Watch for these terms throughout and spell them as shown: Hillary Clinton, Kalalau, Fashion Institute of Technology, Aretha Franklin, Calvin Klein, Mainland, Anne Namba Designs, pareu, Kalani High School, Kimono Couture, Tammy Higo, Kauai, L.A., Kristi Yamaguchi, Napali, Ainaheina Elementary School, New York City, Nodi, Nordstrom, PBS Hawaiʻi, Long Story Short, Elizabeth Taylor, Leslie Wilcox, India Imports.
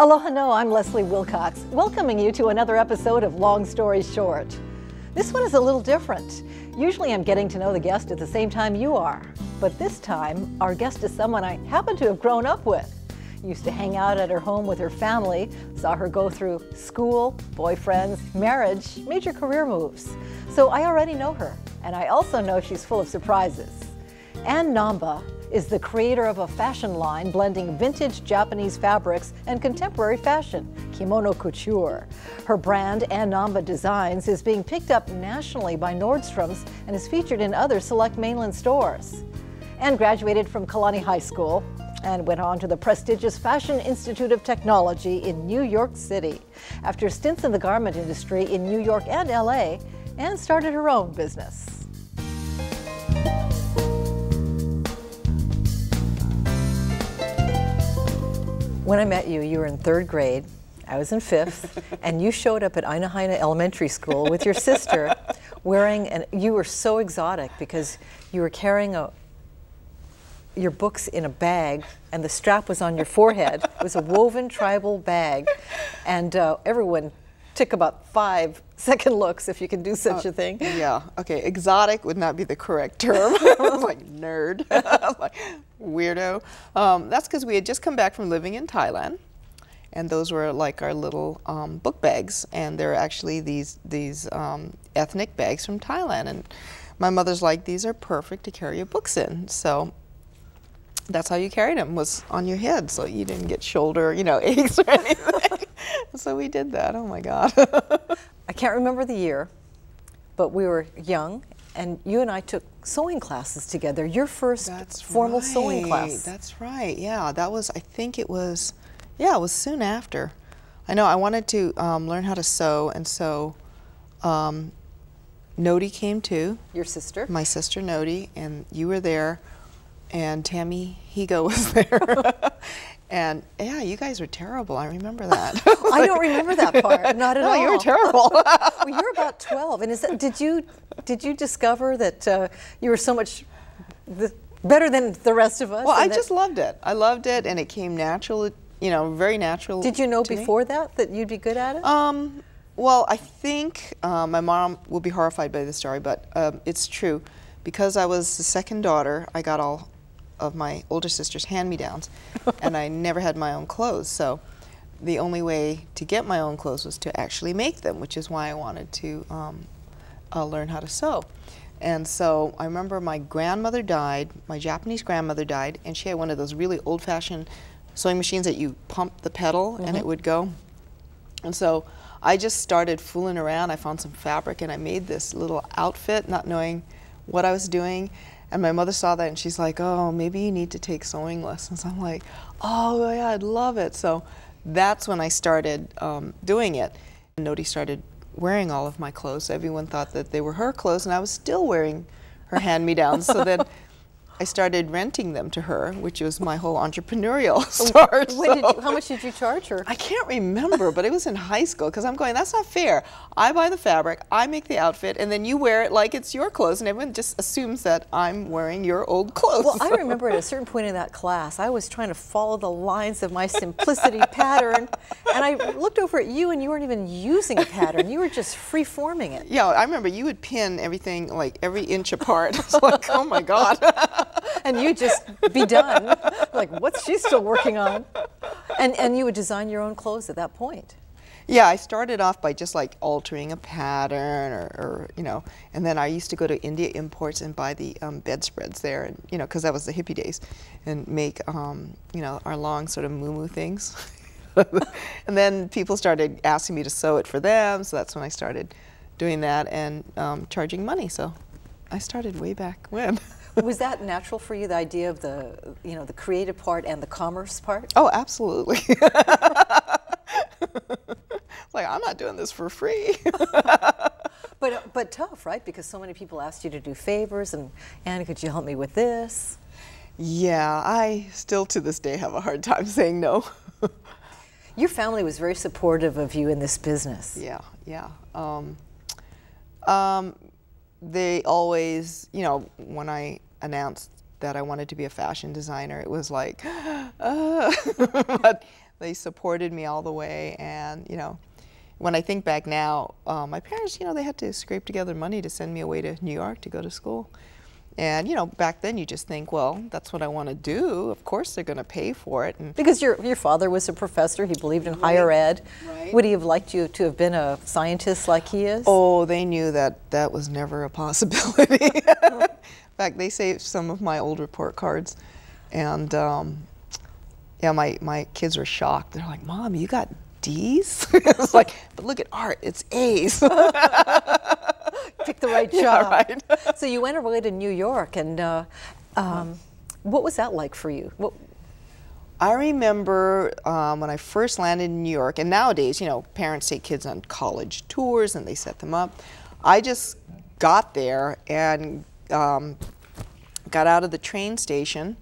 Aloha no, I'm Leslie Wilcox, welcoming you to another episode of Long Story Short. This one is a little different. Usually I'm getting to know the guest at the same time you are, but this time our guest is someone I happen to have grown up with. Used to hang out at her home with her family, saw her go through school, boyfriends, marriage, major career moves. So I already know her, and I also know she's full of surprises. Anne Namba is the creator of a fashion line blending vintage Japanese fabrics and contemporary fashion, Kimono Couture. Her brand, Anne Namba Designs, is being picked up nationally by Nordstrom's and is featured in other select mainland stores. Anne graduated from Kalani High School and went on to the prestigious Fashion Institute of Technology in New York City. After stints in the garment industry in New York and LA, Anne started her own business. When I met you, you were in third grade, I was in fifth, and you showed up at Ainaheina Elementary School with your sister wearing, and you were so exotic because you were carrying your books in a bag and the strap was on your forehead. It was a woven tribal bag, and everyone took about 5 second looks, if you can do such a thing. Yeah, okay, exotic would not be the correct term. I was like, nerd, I was like, weirdo. That's because we had just come back from living in Thailand, and those were like our little book bags, and they're actually these ethnic bags from Thailand, and my mother's like, these are perfect to carry your books in, so that's how you carried them, was on your head, so you didn't get shoulder, you know, aches or anything. So we did that, oh my God. I can't remember the year, but we were young, and you and I took sewing classes together, your first formal sewing class. That's right, yeah, that was, I think it was, yeah, it was soon after. I know I wanted to learn how to sew, and so Nodi came too. Your sister? My sister Nodi, and you were there, and Tammy Higo was there. And yeah, you guys were terrible. I remember that. I don't remember that part. Not at all. No, you were terrible. Well, you're about 12, and is that, did you discover that you were so much better than the rest of us? Well, I just loved it. I loved it, and it came natural. You know, very natural. Did you know before that you'd be good at it? Well, I think my mom will be horrified by this story, but it's true. Because I was the second daughter, I got all of my older sister's hand-me-downs, and I never had my own clothes, so the only way to get my own clothes was to actually make them, which is why I wanted to learn how to sew. And so I remember my grandmother died, my Japanese grandmother died, and she had one of those really old-fashioned sewing machines that you pump the pedal and it would go. And so I just started fooling around. I found some fabric and I made this little outfit, not knowing what I was doing. And my mother saw that and she's like, oh, maybe you need to take sewing lessons. I'm like, oh yeah, I'd love it. So that's when I started doing it. And Nodi started wearing all of my clothes. Everyone thought that they were her clothes, and I was still wearing her hand-me-downs. So then I started renting them to her, which was my whole entrepreneurial start. How much did you charge her? I can't remember, but it was in high school, because I'm going, that's not fair. I buy the fabric, I make the outfit, and then you wear it like it's your clothes, and everyone just assumes that I'm wearing your old clothes. Well, I remember at a certain point in that class, I was trying to follow the lines of my simplicity pattern, and I looked over at you, and you weren't even using a pattern. You were just free-forming it. Yeah, I remember you would pin everything, like every inch apart. It's like, oh my God. And you'd just be done. Like, what's she still working on? And you would design your own clothes at that point. Yeah, I started off by just like altering a pattern or you know, and then I used to go to India Imports and buy the bedspreads there, and you know, because that was the hippie days, and make you know, our long sort of muumuu things. And then people started asking me to sew it for them, so that's when I started doing that and charging money. So I started way back when. Was that natural for you, the idea of the, you know, the creative part and the commerce part? Oh, absolutely. Like, I'm not doing this for free. but tough, right? Because so many people asked you to do favors, and Anne, could you help me with this? Yeah, I still to this day have a hard time saying no. Your family was very supportive of you in this business. Yeah, yeah. They always, you know, when I announced that I wanted to be a fashion designer, it was like, but They supported me all the way, and you know, when I think back now, my parents, you know, they had to scrape together money to send me away to New York to go to school. And you know, back then you just think, well, that's what I want to do. Of course they're going to pay for it. And because your father was a professor, he believed in higher ed. Right. Would he have liked you to have been a scientist like he is? Oh, they knew that that was never a possibility. In fact, they saved some of my old report cards. And yeah, my kids were shocked. They're like, Mom, you got D's? It's like, but look at art, it's A's. Pick the right job. Yeah, right. So you went away to New York, and what was that like for you? What? I remember when I first landed in New York, and nowadays, you know, parents take kids on college tours and they set them up. I just got there and got out of the train station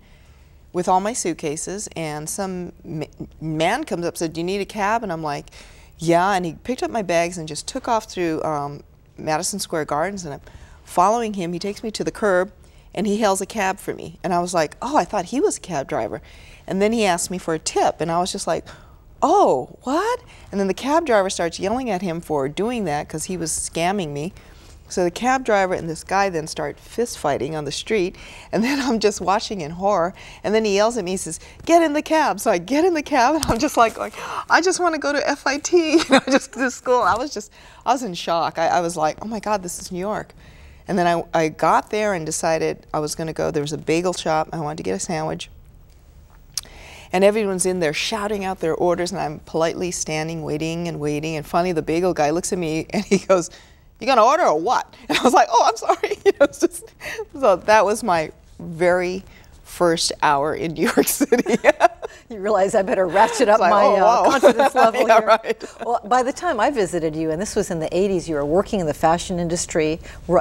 with all my suitcases, and some man comes up and said, do you need a cab? And I'm like, yeah, and he picked up my bags and just took off through Madison Square Gardens, and I'm following him. He takes me to the curb, and he hails a cab for me. And I was like, oh, I thought he was a cab driver. And then he asked me for a tip, and I was just like, oh, what? And then the cab driver starts yelling at him for doing that because he was scamming me. So the cab driver and this guy then start fist fighting on the street, and then I'm just watching in horror, and then he yells at me, he says, get in the cab. So I get in the cab, and I'm just like I just want to go to FIT, you know, just this school. I was in shock. I was like, oh my God, this is New York. And then I got there and decided I was going to go. There was a bagel shop, I wanted to get a sandwich. And everyone's in there shouting out their orders, and I'm politely standing, waiting and waiting, and finally the bagel guy looks at me and he goes, you gonna order or what? And I was like, oh, I'm sorry. You know, it's just, so that was my very first hour in New York City. You realize I better ratchet up my confidence level. Yeah, here. Right. Well, by the time I visited you, and this was in the 80s, you were working in the fashion industry,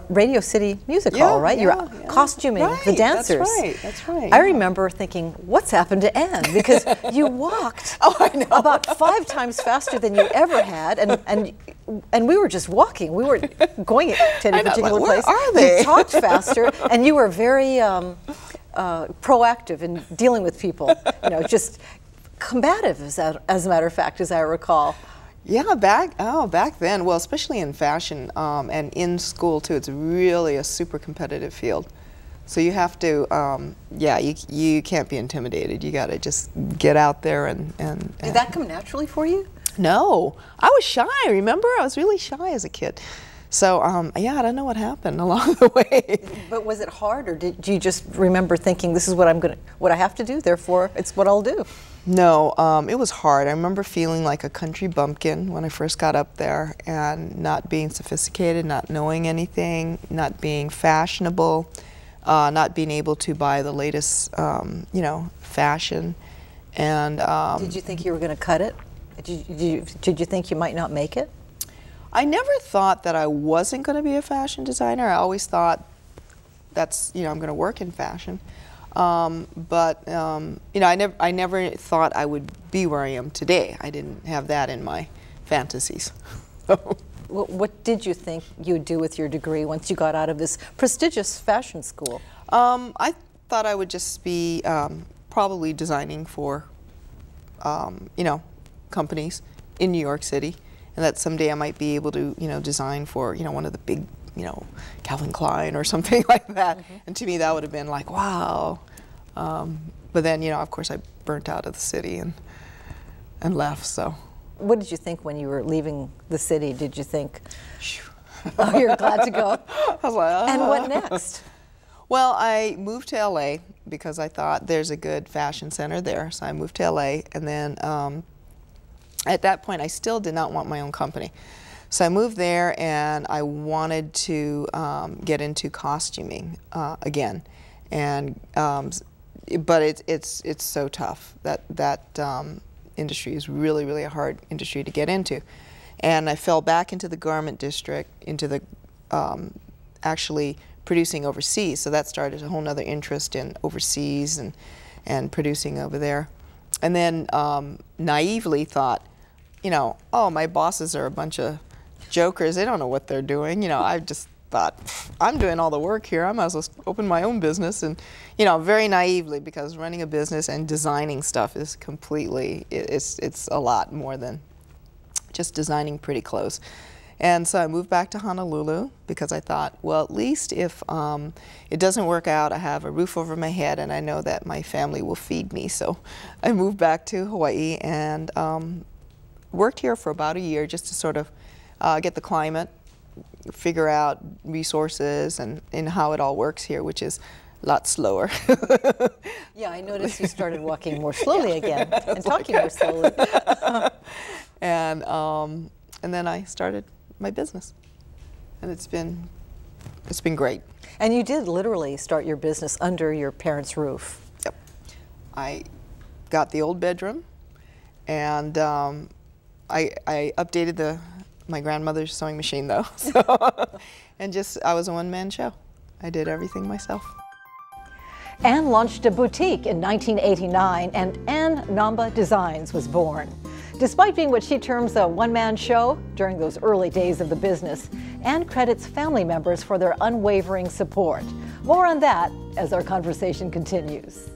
Radio City Music Hall, right? Yeah, you were costuming the dancers. That's right, that's right. I remember thinking, what's happened to Anne? Because you walked about 5 times faster than you ever had, and we were just walking. We were going to any particular place. Where are they? You talked faster, and you were very proactive in dealing with people. You know, just combative, as a matter of fact, as I recall. Yeah, back then. Well, especially in fashion and in school too. It's really a super competitive field. So you have to, yeah, you can't be intimidated. You got to just get out there and. Did that come naturally for you? No, I was shy, remember? I was really shy as a kid. So, yeah, I don't know what happened along the way. But was it hard, or did you just remember thinking, this is what what I have to do, therefore it's what I'll do? No, it was hard. I remember feeling like a country bumpkin when I first got up there, and not being sophisticated, not knowing anything, not being fashionable, not being able to buy the latest, you know, fashion. And did you think you were going to cut it? Did you think you might not make it? I never thought that I wasn't going to be a fashion designer. I always thought that's, you know, I'm going to work in fashion. But you know, I never thought I would be where I am today. I didn't have that in my fantasies. What did you think you'd do with your degree once you got out of this prestigious fashion school? I thought I would just be probably designing for, you know, companies in New York City, and that someday I might be able to, you know, design for, you know, one of the big, you know, Calvin Klein or something like that. Mm-hmm. And to me, that would have been like, wow. But then, you know, of course, I burnt out of the city and left. So, what did you think when you were leaving the city? Did you think, oh, you're glad to go? I was like, oh. And what next? Well, I moved to LA because I thought there's a good fashion center there, so I moved to LA, and then. At that point, I still did not want my own company. So I moved there, and I wanted to get into costuming again. And but it's so tough. That industry is really a hard industry to get into. And I fell back into the garment district, into the actually producing overseas. So that started a whole other interest in overseas and producing over there. And then naively thought, you know, oh, my bosses are a bunch of jokers. They don't know what they're doing. You know, I just thought, I'm doing all the work here, I might as well open my own business. And, you know, very naively, because running a business and designing stuff is completely, it's a lot more than just designing pretty clothes. And so I moved back to Honolulu because I thought, well, at least if it doesn't work out, I have a roof over my head and I know that my family will feed me. So I moved back to Hawaii and worked here for about a year just to sort of get the climate, figure out resources and how it all works here, which is a lot slower. Yeah, I noticed you started walking more slowly again and talking more slowly. And then I started my business, and it's been great. And you did literally start your business under your parents' roof. Yep. I got the old bedroom, and I updated my grandmother's sewing machine, though, so and just, I was a one-man show. I did everything myself. Anne launched a boutique in 1989, and Anne Namba Designs was born. Despite being what she terms a one-man show during those early days of the business, Anne credits family members for their unwavering support. More on that as our conversation continues.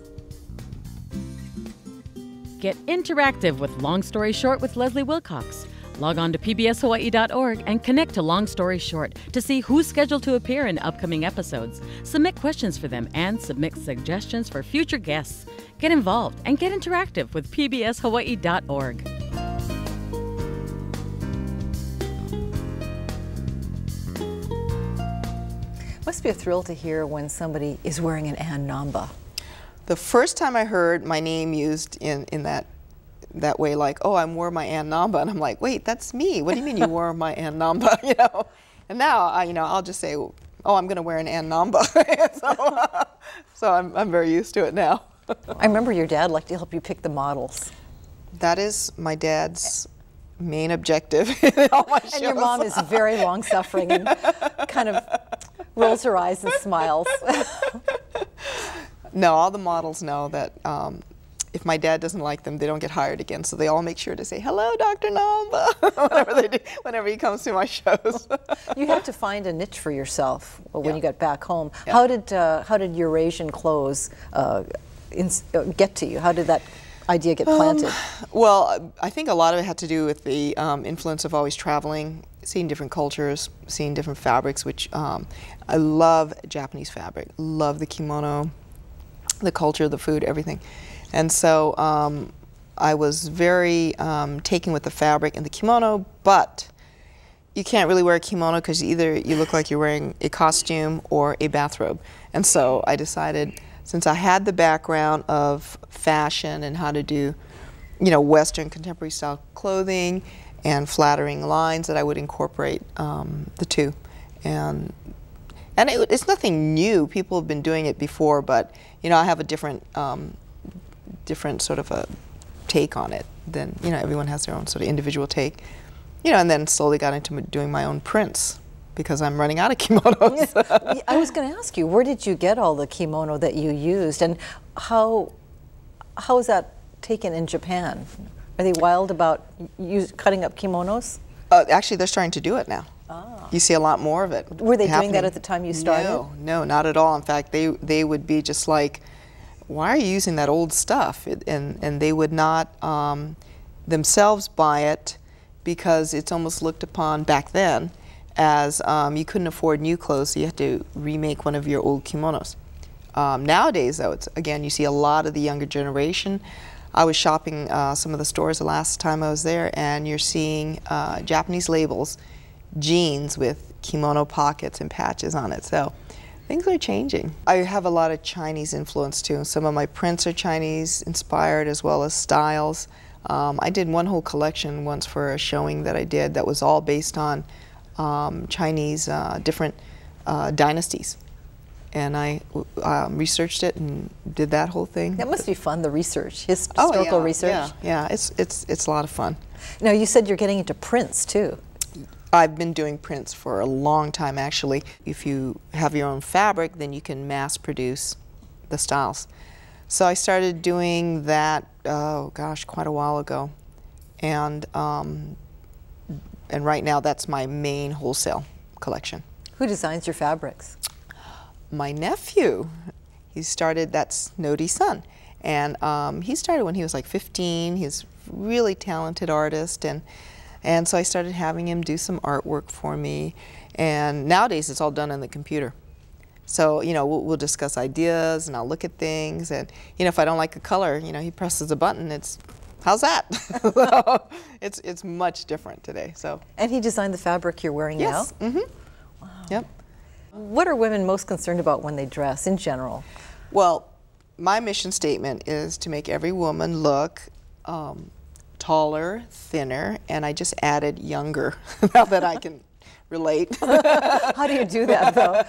Get interactive with Long Story Short with Leslie Wilcox. Log on to pbshawaii.org and connect to Long Story Short to see who's scheduled to appear in upcoming episodes. Submit questions for them and submit suggestions for future guests. Get involved and get interactive with pbshawaii.org. Must be a thrill to hear when somebody is wearing an Anne Namba. The first time I heard my name used in that way, like, oh, I wore my Anne Namba, and I'm like, wait, that's me. What do you mean you wore my Anne Namba? You know, and now I, you know, I'll just say, oh, I'm going to wear an Anne Namba. So I'm very used to it now. I remember your dad liked to help you pick the models. That is my dad's main objective. In all my shows. And your mom is very long-suffering and kind of rolls her eyes and smiles. No, all the models know that. If my dad doesn't like them, they don't get hired again. So they all make sure to say, hello, Dr. Namba, whenever he comes to my shows. You had to find a niche for yourself when you got back home. Yeah. How did Eurasian clothes get to you? How did that idea get planted? Well, I think a lot of it had to do with the influence of always traveling, seeing different cultures, seeing different fabrics, which I love Japanese fabric, love the kimono, the culture, the food, everything. And so I was very taken with the fabric and the kimono, but you can't really wear a kimono because either you look like you're wearing a costume or a bathrobe. And so I decided, since I had the background of fashion and how to do, you know, Western contemporary style clothing and flattering lines, that I would incorporate the two. And it's nothing new. People have been doing it before, but, you know, I have a different sort of a take on it than, you know, everyone has their own sort of individual take. You know, and then slowly got into doing my own prints because I'm running out of kimonos. Yeah. I was going to ask you, where did you get all the kimono that you used, and how is that taken in Japan? Are they wild about cutting up kimonos? Actually, they're starting to do it now. Ah. You see a lot more of it. Were they happening. Doing that at the time you started? No, not at all. In fact, they would be just like, why are you using that old stuff? And they would not themselves buy it because it's almost looked upon back then as you couldn't afford new clothes, so you had to remake one of your old kimonos. Nowadays, though, it's, again, you see a lot of the younger generation. I was shopping some of the stores the last time I was there, and you're seeing Japanese labels, jeans with kimono pockets and patches on it. So. Things are changing. I have a lot of Chinese influence too. Some of my prints are Chinese inspired, as well as styles. I did one whole collection once for a showing that I did that was all based on Chinese different dynasties. And I researched it and did that whole thing. That must be fun, the research, historical research. Yeah, it's a lot of fun. Now, you said you're getting into prints too. I've been doing prints for a long time, actually. If you have your own fabric, then you can mass produce the styles. So I started doing that, oh gosh, quite a while ago. And right now that's my main wholesale collection. Who designs your fabrics? My nephew. He started, that's Nodi's son. And he started when he was like 15. He's a really talented artist. And so I started having him do some artwork for me. And nowadays it's all done on the computer. So, you know, we'll discuss ideas and I'll look at things. And, you know, if I don't like a color, you know, he presses a button. It's, how's that? So it's much different today. So. And he designed the fabric you're wearing now? Yes. Mm-hmm. Wow. Yep. What are women most concerned about when they dress in general? Well, my mission statement is to make every woman look taller, thinner, and I just added younger now that I can relate. How do you do that, though?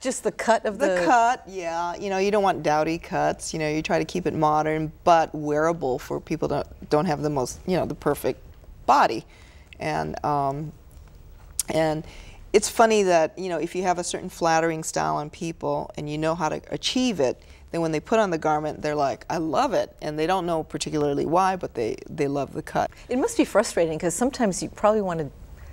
Just the cut of the cut, yeah. You know, you don't want dowdy cuts. You know, you try to keep it modern, but wearable for people that don't have the most, you know, the perfect body. And it's funny that, you know, if you have a certain flattering style on people and you know how to achieve it, then when they put on the garment, they're like, I love it. And they don't know particularly why, but they love the cut. It must be frustrating because sometimes you probably want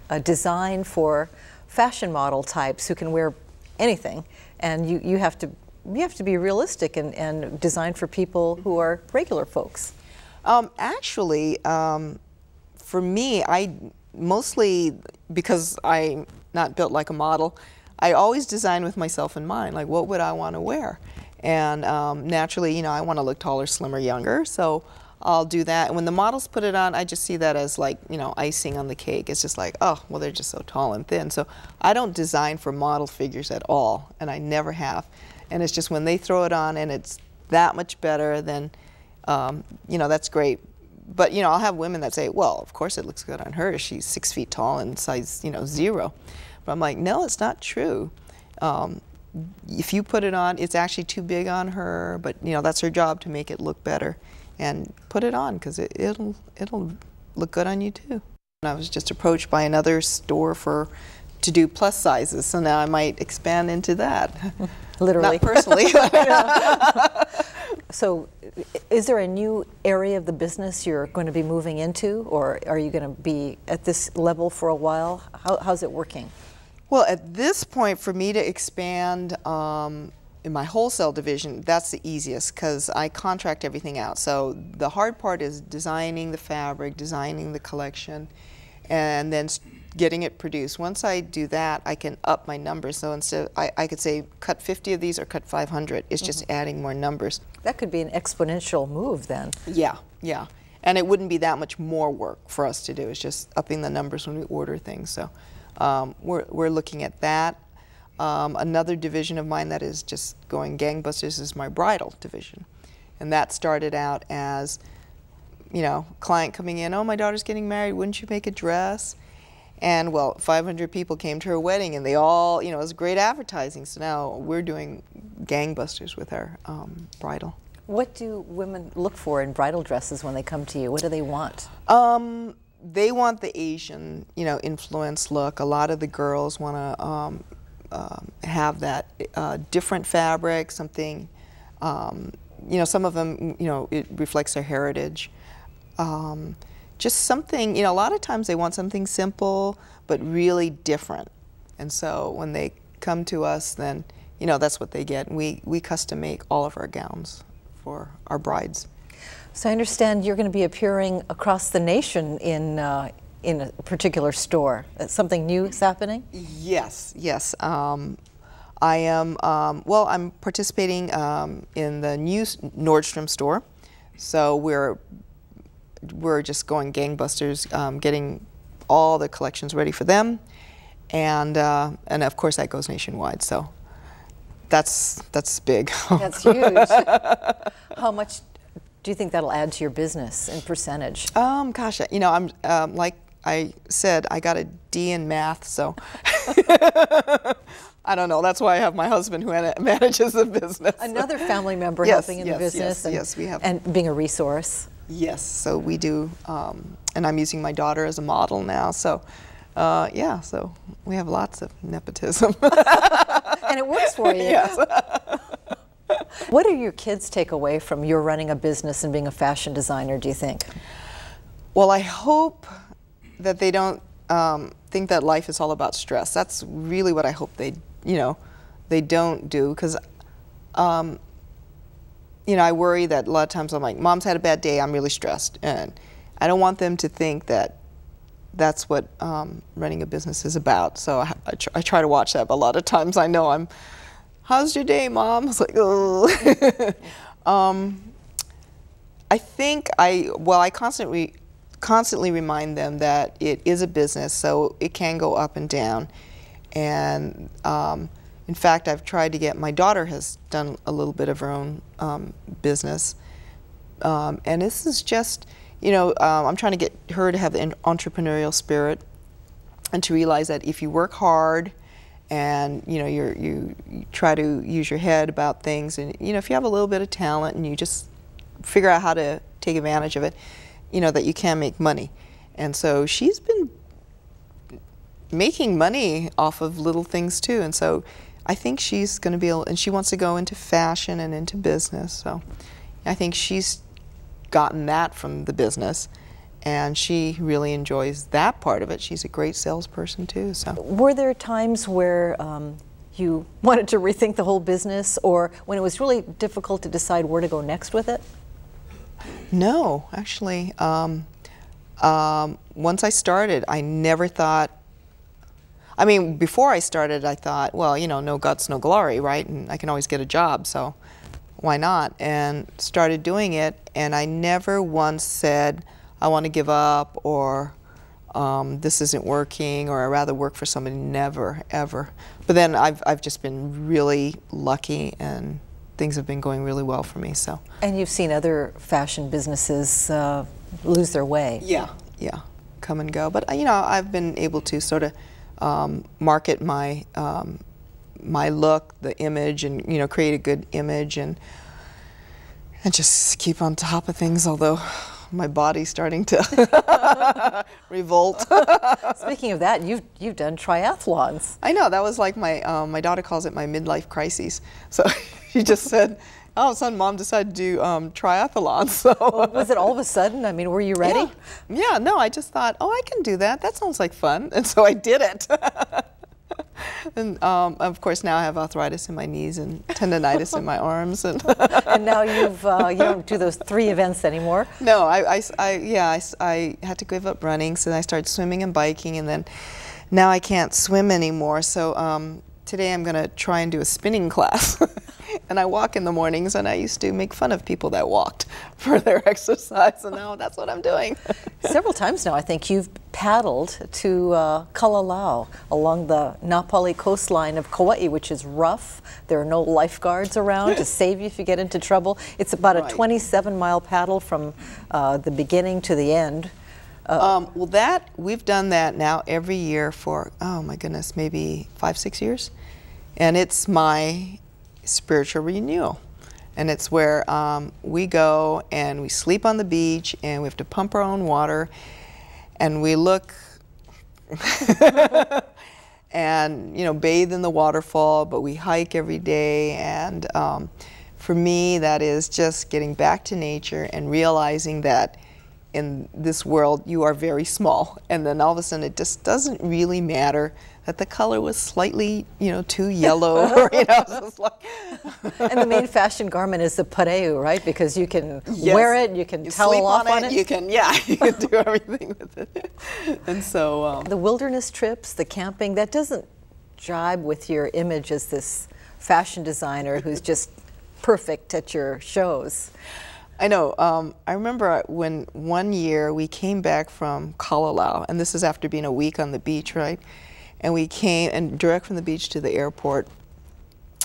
to design for fashion model types who can wear anything. And you have to be realistic and design for people who are regular folks. Actually, for me, I mostly, because I'm not built like a model, I always design with myself in mind, like what would I want to wear? And naturally, you know, I want to look taller, slimmer, younger, so I'll do that. And when the models put it on, I just see that as like, you know, icing on the cake. It's just like, oh, well, they're just so tall and thin. So I don't design for model figures at all, and I never have. And it's just when they throw it on and it's that much better, then, you know, that's great. But, you know, I'll have women that say, well, of course it looks good on her. She's 6 feet tall and size, you know, 0. But I'm like, no, it's not true. If you put it on, it's actually too big on her, but you know that's her job to make it look better. And put it on because it'll look good on you too. And I was just approached by another store to do plus sizes, so now I might expand into that. Literally. Not personally. So is there a new area of the business you're going to be moving into, or are you going to be at this level for a while? How's it working? Well, at this point, for me to expand in my wholesale division, that's the easiest because I contract everything out. So the hard part is designing the fabric, designing the collection, and then getting it produced. Once I do that, I can up my numbers. So instead, I could say cut 50 of these or cut 500. It's just adding more numbers. That could be an exponential move then. Yeah, yeah. And it wouldn't be that much more work for us to do. It's just upping the numbers when we order things. So. We're looking at that. Another division of mine that is just going gangbusters is my bridal division. And that started out as, you know, client coming in, oh, my daughter's getting married, wouldn't you make a dress? And well, 500 people came to her wedding and they all, you know, it was great advertising. So now we're doing gangbusters with our bridal. What do women look for in bridal dresses when they come to you? What do they want? They want the Asian, you know, influence look. A lot of the girls want to have that different fabric, something, you know, some of them, you know, it reflects their heritage. Just something, you know, a lot of times they want something simple but really different. And so when they come to us, then, you know, that's what they get. And we custom make all of our gowns for our brides. So I understand you're going to be appearing across the nation in a particular store. Something new is happening? Yes, yes. I am, well, I'm participating in the new Nordstrom store. So we're just going gangbusters, getting all the collections ready for them. And of course that goes nationwide, so that's big. That's huge. How much do you think that'll add to your business in percentage? Gosh, you know, I'm like I said, I got a D in math, so I don't know. That's why I have my husband who manages the business. Another family member helping in the business. Yes, we have. And being a resource. Yes, so we do, and I'm using my daughter as a model now. So, yeah, so we have lots of nepotism. And it works for you. Yes. What do your kids take away from your running a business and being a fashion designer, do you think? Well, I hope that they don't think that life is all about stress. That's really what I hope they, they don't do, because, I worry that a lot of times I'm like, Mom's had a bad day, I'm really stressed, and I don't want them to think that that's what running a business is about. So I try to watch that, but a lot of times I know I'm, how's your day, Mom? It's like, oh. I think I constantly remind them that it is a business, so it can go up and down. And in fact, I've tried to get, my daughter has done a little bit of her own business. And this is just, I'm trying to get her to have the entrepreneurial spirit and to realize that if you work hard and, you try to use your head about things, and, if you have a little bit of talent and you just figure out how to take advantage of it, that you can make money. And so she's been making money off of little things too. And so I think she's going to be able, and she wants to go into fashion and into business. So I think she's gotten that from the business, and she really enjoys that part of it. She's a great salesperson too. So were there times where you wanted to rethink the whole business, or when it was really difficult to decide where to go next with it? No, actually. Once I started, I never thought, I mean, before I started, I thought, well, no guts, no glory, right? And I can always get a job, so why not? And started doing it, and I never once said, I want to give up, or this isn't working, or I'd rather work for somebody. Never, ever. But then I've just been really lucky, and things have been going really well for me, so. And you've seen other fashion businesses lose their way. Yeah, yeah, come and go. But I've been able to sort of market my my look, the image, and create a good image, and just keep on top of things. Although my body's starting to revolt. Speaking of that, you've done triathlons. I know, that was like my my daughter calls it my midlife crises. So. She just said, "Oh, son, Mom decided to do triathlons." So well, was it all of a sudden? I mean, were you ready? Yeah. Yeah, no, I just thought, "Oh, I can do that. That sounds like fun," and so I did it. And of course, now I have arthritis in my knees and tendonitis in my arms, and and now you've you don't do those 3 events anymore. No, I had to give up running, so then I started swimming and biking, and then now I can't swim anymore. So today I'm going to try and do a spinning class. And I walk in the mornings, and I used to make fun of people that walked for their exercise, and now that's what I'm doing. Several times now, I think you've paddled to Kalalau along the Napali coastline of Kauai, which is rough. There are no lifeguards around to save you if you get into trouble. It's about a 27-mile paddle from the beginning to the end. Well, that we've done that now every year for, oh my goodness, maybe 5, 6 years, and it's my spiritual renewal, and it's where we go and we sleep on the beach, and we have to pump our own water, and we look and bathe in the waterfall, but we hike every day. And for me, that is just getting back to nature and realizing that in this world you are very small, and then all of a sudden it just doesn't really matter that the color was slightly, too yellow, or, just like. And the main fashion garment is the pareu, right? Because you can wear it, you can towel off on it. You can, you can do everything with it. And so. The wilderness trips, the camping, that doesn't jibe with your image as this fashion designer who's just perfect at your shows. I know. I remember when one year we came back from Kalalau, and this is after being a week on the beach, right? And we came and direct from the beach to the airport.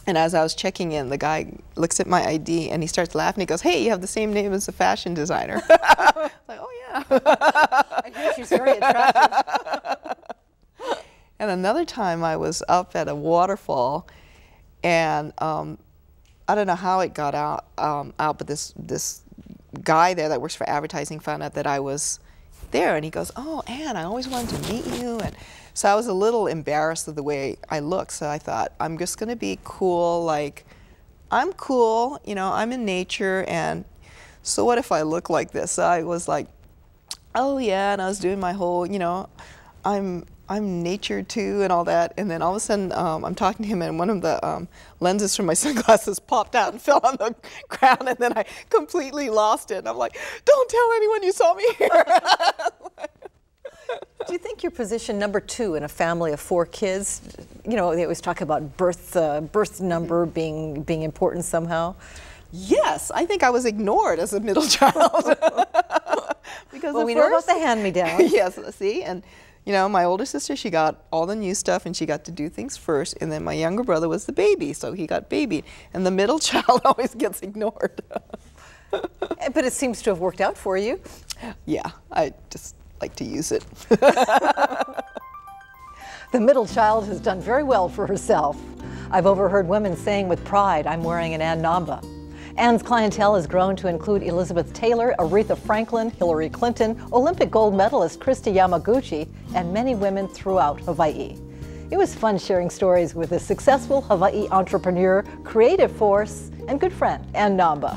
And as I was checking in, the guy looks at my ID and he starts laughing. He goes, "Hey, you have the same name as the fashion designer." I was like, "Oh yeah." I hear she's very attractive. And another time, I was up at a waterfall, and I don't know how it got out, but this guy there that works for advertising found out that I was there, and he goes, "Oh, Anne, I always wanted to meet you." And so I was a little embarrassed of the way I looked, so I thought, I'm just going to be cool, like, I'm cool, I'm in nature, and so what if I look like this? So I was like, oh yeah, and I was doing my whole, I'm nature too and all that, and then all of a sudden I'm talking to him and one of the lenses from my sunglasses popped out and fell on the ground, and then I completely lost it. And I'm like, don't tell anyone you saw me here. Do you think your position #2 in a family of 4 kids, you know, they always talk about birth number being important somehow? Yes, I think I was ignored as a middle child. Because well, we know about the hand-me-down. Yes, see, and you know, my older sister, she got all the new stuff and she got to do things first, and then my younger brother was the baby, so he got babied, and the middle child always gets ignored. But it seems to have worked out for you. Yeah, I just like to use it. The middle child has done very well for herself. I've overheard women saying with pride, I'm wearing an Anne Namba. Anne's clientele has grown to include Elizabeth Taylor, Aretha Franklin, Hillary Clinton, Olympic gold medalist Kristi Yamaguchi, and many women throughout Hawaii. It was fun sharing stories with a successful Hawaii entrepreneur, creative force, and good friend, Anne Namba.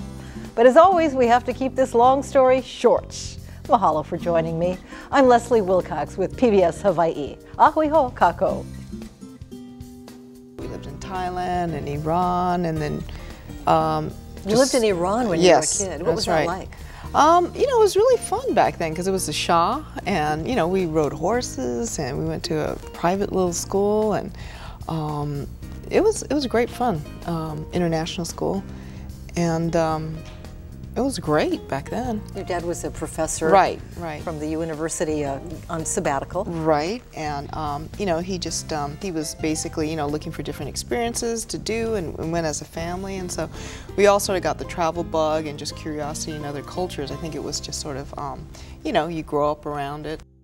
But as always, we have to keep this long story short. Mahalo for joining me. I'm Leslie Wilcox with PBS Hawaii. Ahuiho kako. We lived in Thailand and Iran, and then you lived in Iran when you were a kid. What was that like? You know, it was really fun back then because it was the Shah, and you know, we rode horses and we went to a private little school, and it was great fun. International school, and it was great back then. Your dad was a professor, right, from the university on sabbatical, right? And you know, he just he was basically, you know, looking for different experiences to do, and went as a family, and so we all sort of got the travel bug and just curiosity in other cultures. I think it was just sort of you know, you grow up around it.